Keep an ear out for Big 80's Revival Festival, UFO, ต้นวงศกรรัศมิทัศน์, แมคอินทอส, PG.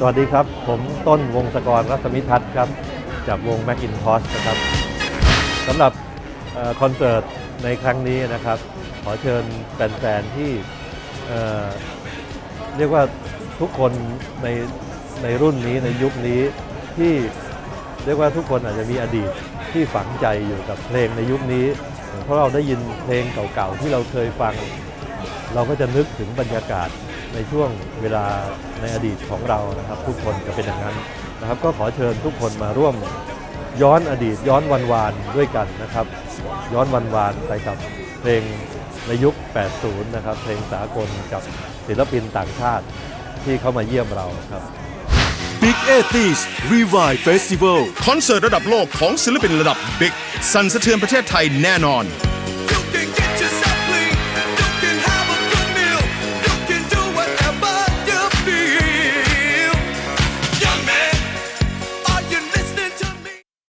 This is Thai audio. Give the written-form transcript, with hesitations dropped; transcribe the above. สวัสดีครับผมต้นวงศกรรัศมิทัศน์ครับจากวงแมคอินทอสนะครับสำหรับคอนเสิร์ตในครั้งนี้นะครับขอเชิญแฟนๆที่เรียกว่าทุกคนในรุ่นนี้ในยุคนี้ที่เรียกว่าทุกคนอาจจะมีอดีตที่ฝังใจอยู่กับเพลงในยุคนี้เพราะเราได้ยินเพลงเก่าๆที่เราเคยฟังเราก็จะนึกถึงบรรยากาศในช่วงเวลาในอดีตของเรานะครับทุกคนจะเป็นอย่างนั้นนะครับก็ขอเชิญทุกคนมาร่วมย้อนอดีตย้อนวันวานด้วยกันนะครับย้อนวันวานไปกับเพลงในยุค 80 นะครับเพลงสากลกับศิลปินต่างชาติที่เข้ามาเยี่ยมเราครับ Big 80's Revival Festival คอนเสิร์ตระดับโลกของศิลปินระดับ Big สั่นสะเทือนประเทศไทยแน่นอน